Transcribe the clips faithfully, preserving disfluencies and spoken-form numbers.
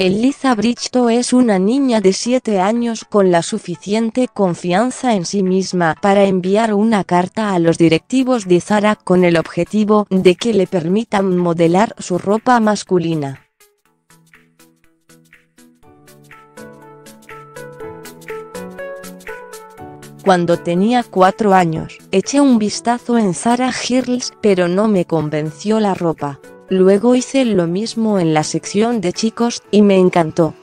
Eliza Brichto es una niña de siete años con la suficiente confianza en sí misma para enviar una carta a los directivos de Zara con el objetivo de que le permitan modelar su ropa masculina. Cuando tenía cuatro años, eché un vistazo en Zara Girls, pero no me convenció la ropa. Luego hice lo mismo en la sección de chicos, y me encantó.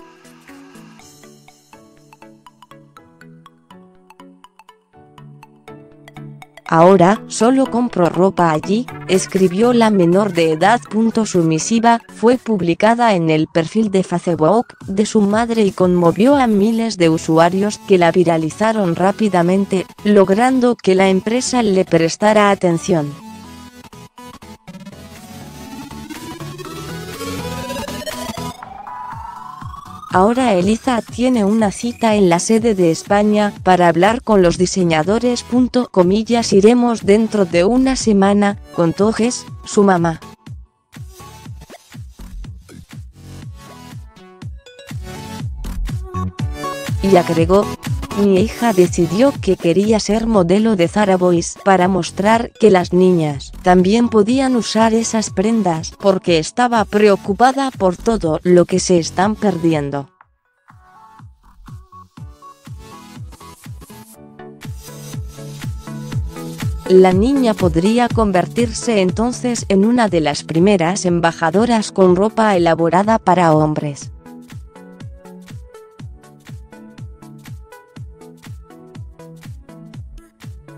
Ahora, solo compro ropa allí, escribió la menor de edad. Su misiva fue publicada en el perfil de Facebook de su madre y conmovió a miles de usuarios que la viralizaron rápidamente, logrando que la empresa le prestara atención. Ahora Eliza tiene una cita en la sede de España para hablar con los diseñadores. Comillas, iremos dentro de una semana, contó Jess, su mamá. Y agregó: mi hija decidió que quería ser modelo de Zara Boys para mostrar que las niñas también podían usar esas prendas, porque estaba preocupada por todo lo que se están perdiendo. La niña podría convertirse entonces en una de las primeras embajadoras con ropa elaborada para hombres.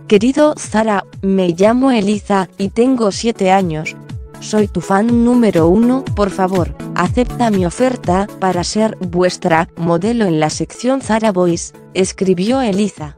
Querido Zara, me llamo Eliza, y tengo siete años. Soy tu fan número uno, por favor, acepta mi oferta para ser vuestra modelo en la sección Zara Boys, escribió Eliza.